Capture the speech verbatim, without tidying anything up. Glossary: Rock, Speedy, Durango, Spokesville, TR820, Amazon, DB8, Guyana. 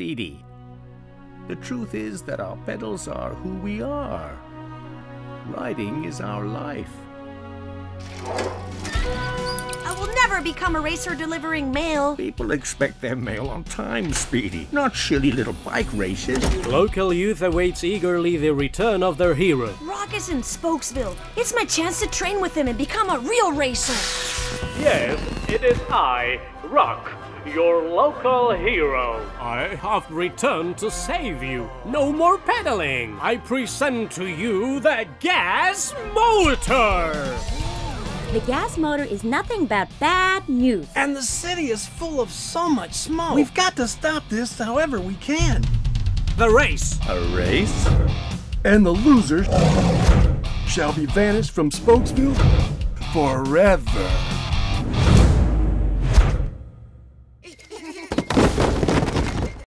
Speedy. The truth is that our pedals are who we are. Riding is our life. I will never become a racer delivering mail. People expect their mail on time, Speedy, not shilly little bike races. Local youth awaits eagerly the return of their hero. Rock is in Spokesville. It's my chance to train with him and become a real racer. Yes, it is I, Rock, your local hero. I have returned to save you. No more pedaling. I present to you the gas motor. The gas motor is nothing but bad news. And the city is full of so much smoke. We've got to stop this however we can. The race. A race? And the losers shall be banished from Spokesville forever.